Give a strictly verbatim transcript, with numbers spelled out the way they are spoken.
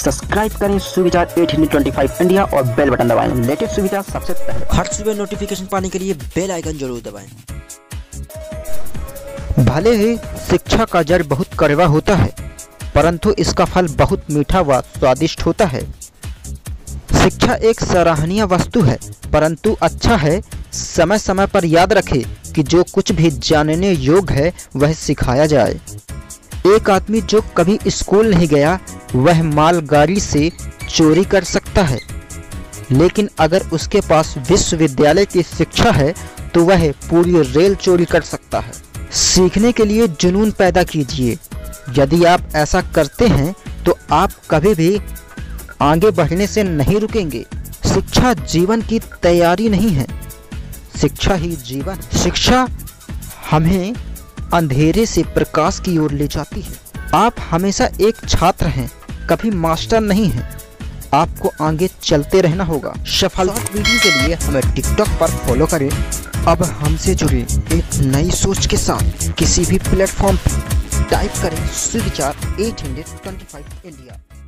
Subscribe करें सुविचार आठ सौ पच्चीस इंडिया और बेल बटन दबाएं। लेटेस्ट सुविचार सबसे पहले। हर सुबह नोटिफिकेशन पाने के लिए बेल आइकन जरूर दबाएं। भले ही शिक्षा का जड़ बहुत कड़वा होता है, परंतु इसका फल बहुत मीठा व स्वादिष्ट होता है। शिक्षा एक सराहनीय वस्तु है, परंतु अच्छा है समय समय पर याद रखें कि जो कुछ भी जानने योग्य है वह सिखाया जाए। एक आदमी जो कभी स्कूल नहीं गया वह मालगाड़ी से चोरी कर सकता है, लेकिन अगर उसके पास विश्वविद्यालय की शिक्षा है तो वह पूरी रेल चोरी कर सकता है। सीखने के लिए जुनून पैदा कीजिए। यदि आप ऐसा करते हैं तो आप कभी भी आगे बढ़ने से नहीं रुकेंगे। शिक्षा जीवन की तैयारी नहीं है, शिक्षा ही जीवन। शिक्षा हमें अंधेरे से प्रकाश की ओर ले जाती है। आप हमेशा एक छात्र हैं, कभी मास्टर नहीं हैं। आपको आगे चलते रहना होगा। सफलता वीडियो के लिए हमें टिकटॉक पर फॉलो करें। अब हमसे जुड़े एक नई सोच के साथ किसी भी प्लेटफॉर्म पर टाइप करें सुविचार आठ सौ पच्चीस इंडिया।